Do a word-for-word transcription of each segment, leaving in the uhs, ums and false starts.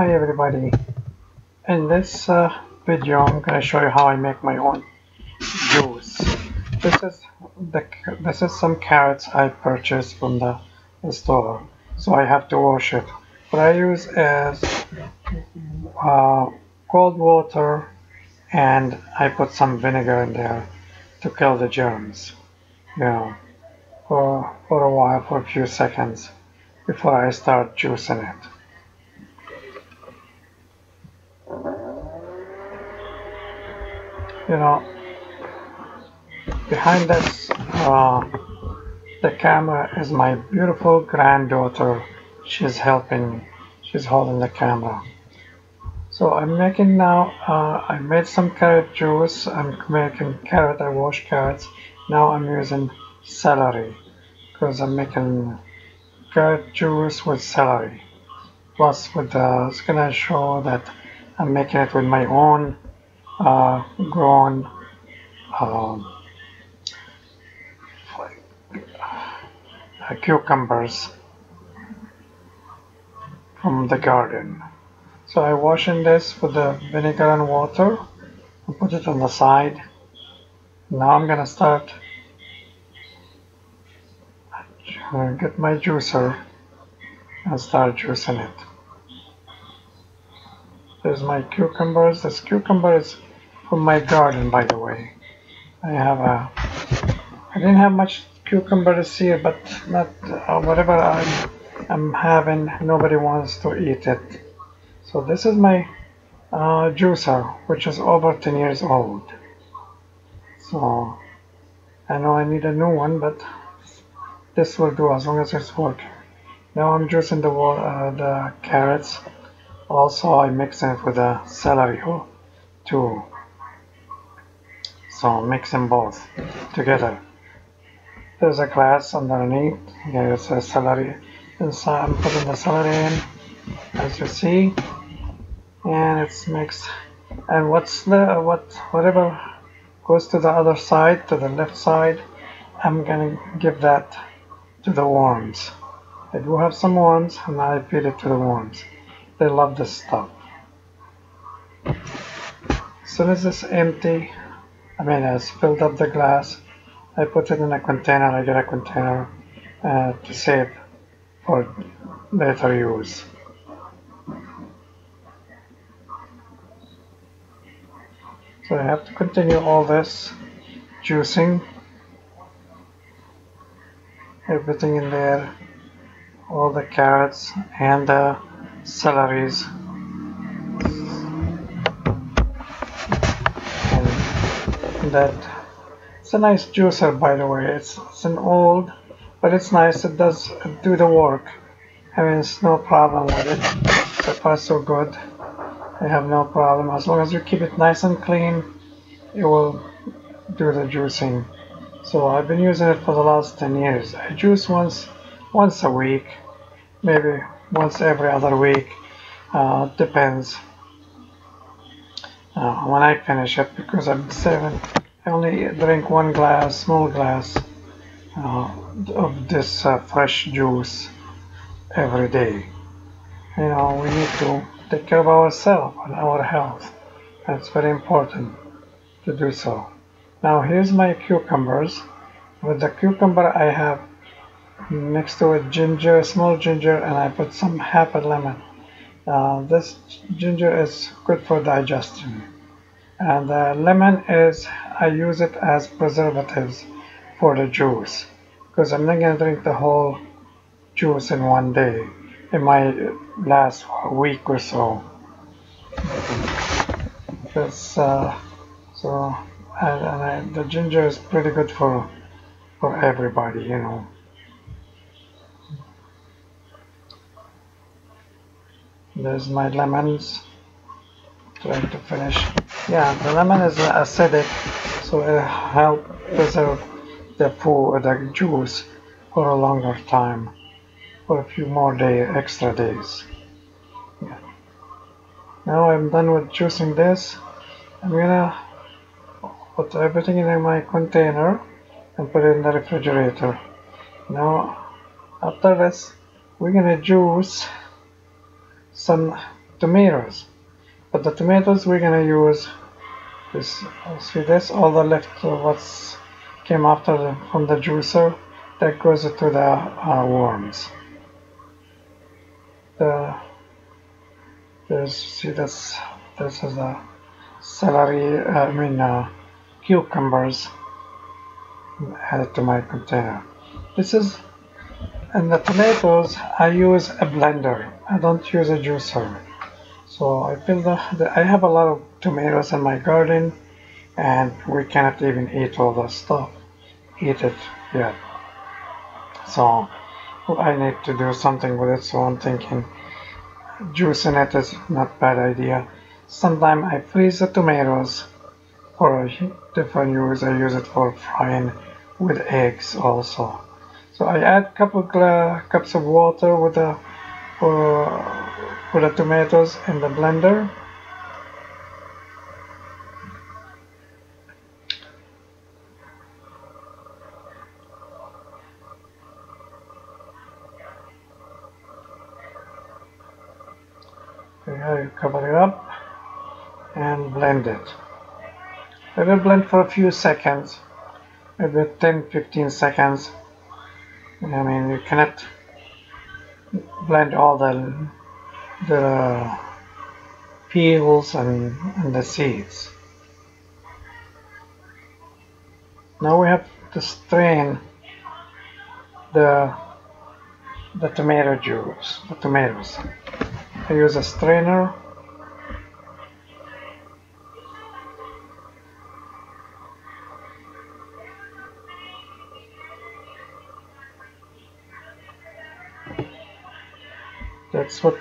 Hi everybody, in this uh, video I'm going to show you how I make my own juice. This is the this is some carrots I purchased from the store, so I have to wash it. What I use is uh, cold water, and I put some vinegar in there to kill the germs, you know, for, for a while, for a few seconds before I start juicing it. You know, behind this, uh, the camera is my beautiful granddaughter. She's helping, she's holding the camera. So I'm making now, uh, I made some carrot juice. I'm making carrot, I wash carrots. Now I'm using celery, because I'm making carrot juice with celery. Plus with the, uh, it's gonna show that I'm making it with my own Uh, grown um, uh, cucumbers from the garden. So I wash in this with the vinegar and water and put it on the side. Now I'm gonna start uh, get my juicer and start juicing it. There's my cucumbers. This cucumber is from my garden, by the way. I have a, I didn't have much cucumber this year, but not uh, whatever I'm, I'm having, nobody wants to eat it. So this is my uh, juicer, which is over ten years old. So I know I need a new one, but this will do as long as it's working. Now I'm juicing the uh, the carrots. Also, I mix it with the celery too. So mix them both together. There's a glass underneath. There's a celery inside. I'm putting the celery in, as you see, and it's mixed. And what's the what whatever goes to the other side, to the left side, I'm gonna give that to the worms. I do have some worms, and I feed it to the worms. They love this stuff. As soon as it's empty, I mean, it's filled up the glass, I put it in a container. I get a container uh, to save for later use. So I have to continue all this juicing. Everything in there, all the carrots and the celeries. That it's a nice juicer, by the way. It's, it's an old, but it's nice. It does do the work. I mean, it's no problem with it. So far, so good. I have no problem. As long as you keep it nice and clean, it will do the juicing. So I've been using it for the last ten years. I juice once, once a week, maybe once every other week. Uh, depends. Uh, when I finish it, because I'm saving, I only drink one glass, small glass uh, of this uh, fresh juice every day. You know, we need to take care of ourselves and our health. That's very important to do so. Now here's my cucumbers. With the cucumber I have next to it ginger, small ginger, and I put some half a lemon. Uh, this ginger is good for digestion, and the lemon is, I use it as preservatives for the juice, because I'm not going to drink the whole juice in one day. It might last for a week or so. This, uh, so and, and I, the ginger is pretty good for for everybody, you know. There's my lemons. Trying to finish. Yeah, the lemon is acidic, so it helps preserve the food, the juice, for a longer time, for a few more days, extra days. Yeah. Now I'm done with juicing this. I'm gonna put everything in my container and put it in the refrigerator. Now, after this, we're gonna juice some tomatoes, but the tomatoes we're gonna use this. See this? All the left of what's came after the, from the juicer that goes to the uh, worms. The there's see this. This is a celery. Uh, I mean uh, cucumbers added to my container. This is. And the tomatoes, I use a blender. I don't use a juicer. So I feel that I have a lot of tomatoes in my garden, and we cannot even eat all the stuff, eat it yet. So I need to do something with it. So I'm thinking juicing it is not a bad idea. Sometimes I freeze the tomatoes for a different use. I use it for frying with eggs also. So I add a couple of, uh, cups of water with the, uh, with the tomatoes in the blender. Okay, you cover it up and blend it. It will blend for a few seconds, maybe ten to fifteen seconds. I mean, you cannot blend all the the peels and, and the seeds. Now we have to strain the the tomato juice, the tomatoes. I use a strainer. That's what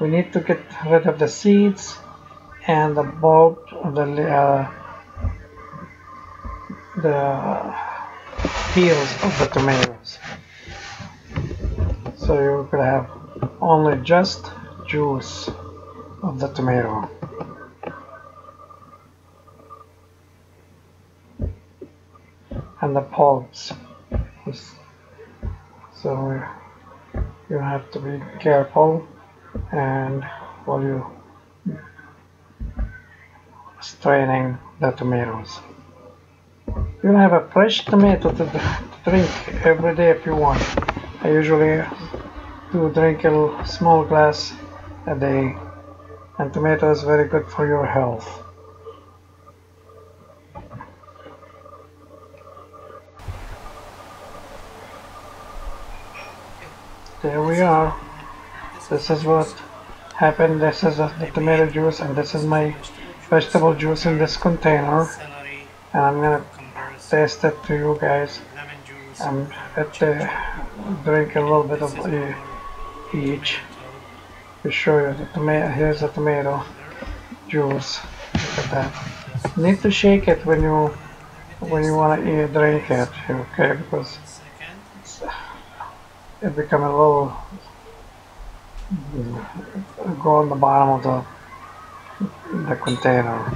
we need to get rid of the seeds and the bulb, the uh, the peels of the tomatoes. So you could have only just juice of the tomato. And the pulps. So we're you have to be careful, and while you straining the tomatoes, you have a fresh tomato to drink every day if you want. I usually do drink a small glass a day, and tomato is very good for your health. There we are. This is what happened. This is the tomato juice, and this is my vegetable juice in this container. And I'm gonna taste it to you guys. I'm gonna drink a little bit of each to show you the tomato. Here's the tomato juice. Look at that. You need to shake it when you when you wanna eat, drink it. Okay, because it become a little go on the bottom of the the container.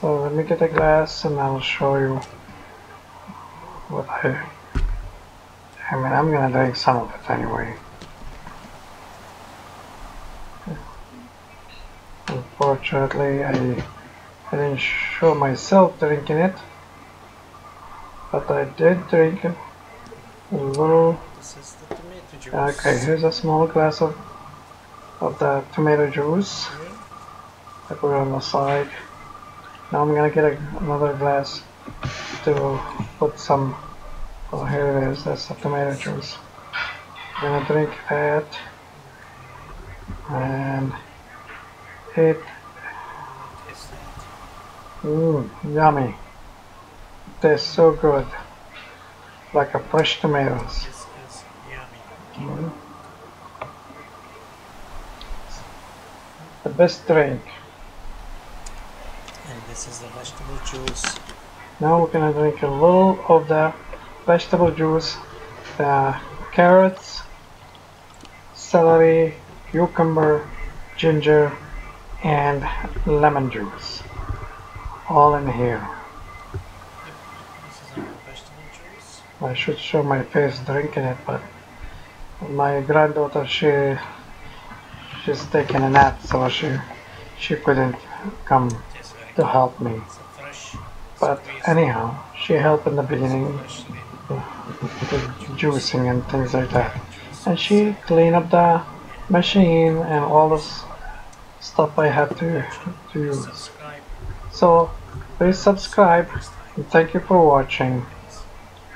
So let me get a glass and I'll show you what I I mean I'm gonna drink some of it anyway. Unfortunately I I didn't show myself drinking it. But I did drink a little. This is the tomato juice. Okay, here's a small glass of of the tomato juice. I put it on the side. Now I'm gonna get a, another glass to put some. Oh, here it is. That's the tomato juice. I'm gonna drink that, and it. Mmm, yummy. Tastes so good, like a fresh tomatoes. This is yummy. Mm. The best drink. And this is the vegetable juice. Now we're gonna drink a little of the vegetable juice, the carrots, celery, cucumber, ginger, and lemon juice, all in here. I should show my face drinking it, but my granddaughter, she she's taking a nap, so she she couldn't come to help me. But anyhow, she helped in the beginning with juicing and things like that, and she cleaned up the machine and all this stuff I have to, to use. So please subscribe, and thank you for watching.